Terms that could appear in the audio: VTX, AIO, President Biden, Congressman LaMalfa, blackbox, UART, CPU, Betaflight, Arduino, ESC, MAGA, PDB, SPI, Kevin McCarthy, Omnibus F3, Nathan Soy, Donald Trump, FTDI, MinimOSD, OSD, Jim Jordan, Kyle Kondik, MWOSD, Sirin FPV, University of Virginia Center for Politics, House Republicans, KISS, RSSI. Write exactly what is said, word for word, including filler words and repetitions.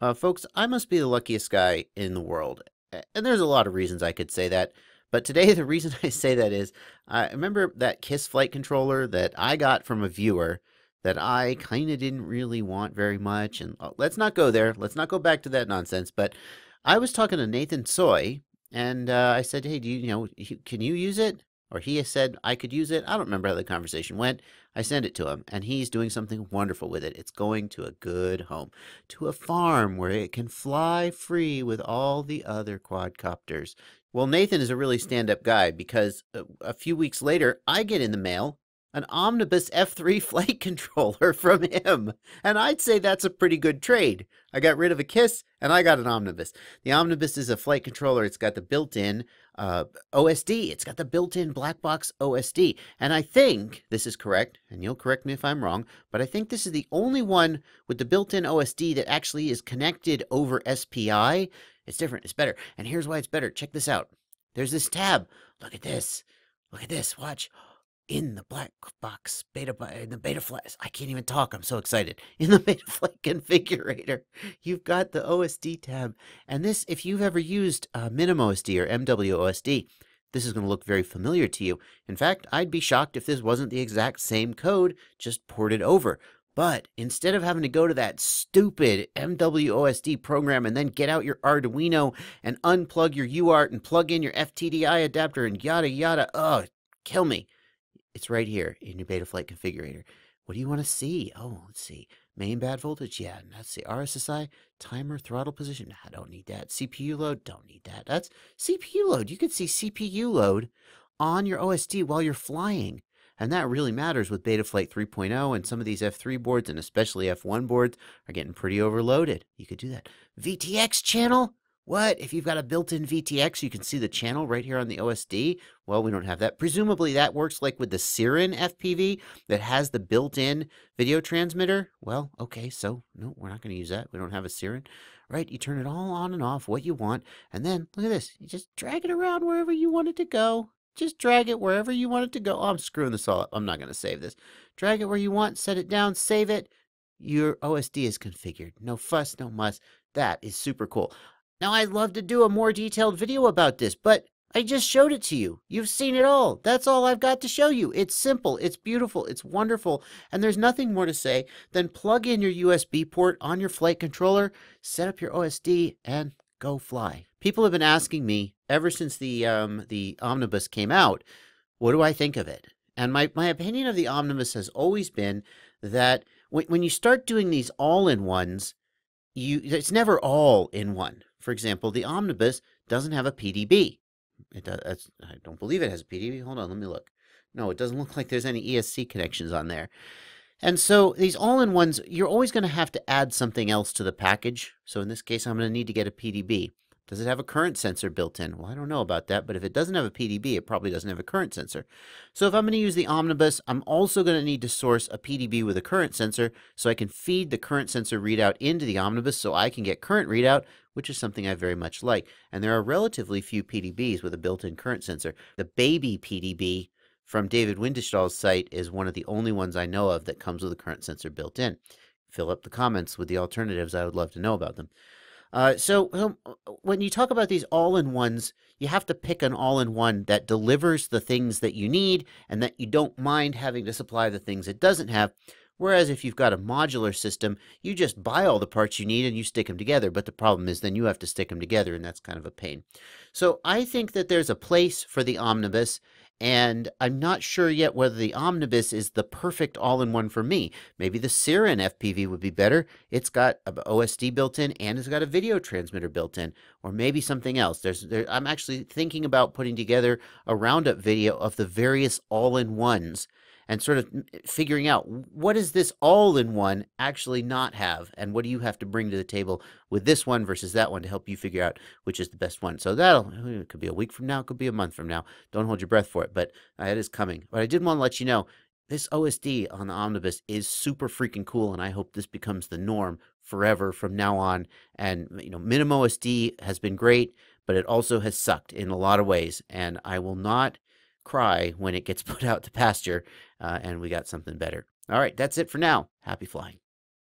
Uh, folks, I must be the luckiest guy in the world. And there's a lot of reasons I could say that. But today, the reason I say that is, I remember that KISS flight controller that I got from a viewer that I kind of didn't really want very much. And oh, let's not go there. Let's not go back to that nonsense. But I was talking to Nathan Soy, and uh, I said, hey, do you, you know, can you use it? Or he said, I could use it. I don't remember how the conversation went. I sent it to him, and he's doing something wonderful with it. It's going to a good home, to a farm where it can fly free with all the other quadcopters. Well, Nathan is a really stand-up guy, because a few weeks later, I get in the mail an Omnibus F three flight controller from him. And I'd say that's a pretty good trade. I got rid of a KISS, and I got an Omnibus. The Omnibus is a flight controller. It's got the built-in uh, O S D. It's got the built-in black box O S D. And I think this is correct, and you'll correct me if I'm wrong, but I think this is the only one with the built-in O S D that actually is connected over S P I. It's different. It's better. And here's why it's better. Check this out. There's this tab. Look at this. Look at this. Watch. In the black box beta, in the Betaflight. I can't even talk. I'm so excited. In the Betaflight configurator, you've got the O S D tab. And this, if you've ever used uh, MinimOSD or M W O S D, this is going to look very familiar to you. In fact, I'd be shocked if this wasn't the exact same code, just ported over. But instead of having to go to that stupid M W O S D program and then get out your Arduino and unplug your U A R T and plug in your F T D I adapter and yada yada, oh, kill me. It's right here in your Betaflight configurator. What do you want to see? Oh, let's see. Main bad voltage? Yeah, that's the R S S I. Timer, throttle position? No, I don't need that. C P U load? Don't need that. That's C P U load. You can see C P U load on your O S D while you're flying. And that really matters with Betaflight three point oh, and some of these F three boards, and especially F one boards, are getting pretty overloaded. You could do that. V T X channel? What? If you've got a built-in V T X, you can see the channel right here on the O S D. Well, we don't have that. Presumably that works like with the Sirin F P V that has the built-in video transmitter. Well, okay, so no, we're not going to use that. We don't have a Sirin. Right, you turn it all on and off what you want. And then, look at this. You just drag it around wherever you want it to go. Just drag it wherever you want it to go. Oh, I'm screwing this all up. I'm not going to save this. Drag it where you want, set it down, save it. Your O S D is configured. No fuss, no muss. That is super cool. Now, I'd love to do a more detailed video about this, but I just showed it to you. You've seen it all. That's all I've got to show you. It's simple. It's beautiful. It's wonderful. And there's nothing more to say than plug in your U S B port on your flight controller, set up your O S D, and go fly. People have been asking me ever since the um, the Omnibus came out, what do I think of it? And my, my opinion of the Omnibus has always been that when, when you start doing these all-in-ones, you it's never all in one. For example, the Omnibus doesn't have a P D B. It does, I don't believe it has a P D B. Hold on, let me look. No, it doesn't look like there's any E S C connections on there. And so these all-in-ones, you're always going to have to add something else to the package. So in this case, I'm going to need to get a P D B. Does it have a current sensor built in? Well, I don't know about that, but if it doesn't have a P D B, it probably doesn't have a current sensor. So if I'm going to use the Omnibus, I'm also going to need to source a P D B with a current sensor so I can feed the current sensor readout into the Omnibus so I can get current readout, which is something I very much like. And there are relatively few P D Bs with a built-in current sensor. The baby P D B from David Windestall's site is one of the only ones I know of that comes with a current sensor built in. Fill up the comments with the alternatives. I would love to know about them. Uh, so um, when you talk about these all-in-ones, you have to pick an all-in-one that delivers the things that you need and that you don't mind having to supply the things it doesn't have. Whereas if you've got a modular system, you just buy all the parts you need and you stick them together. But the problem is then you have to stick them together, and that's kind of a pain. So I think that there's a place for the Omnibus. And I'm not sure yet whether the Omnibus is the perfect all-in-one for me. Maybe the Sirin F P V would be better. It's got an O S D built in, and it's got a video transmitter built in, or maybe something else. There's, there, I'm actually thinking about putting together a roundup video of the various all-in-ones and sort of figuring out what does this all-in-one actually not have, and what do you have to bring to the table with this one versus that one to help you figure out which is the best one. So that'll, it could be a week from now, it could be a month from now. Don't hold your breath for it, but uh, it is coming. But I did want to let you know, this O S D on the Omnibus is super freaking cool, and I hope this becomes the norm forever from now on. And, you know, MinimOSD has been great, but it also has sucked in a lot of ways, and I will not cry when it gets put out to pasture uh, and we got something better. All right, that's it for now. Happy flying.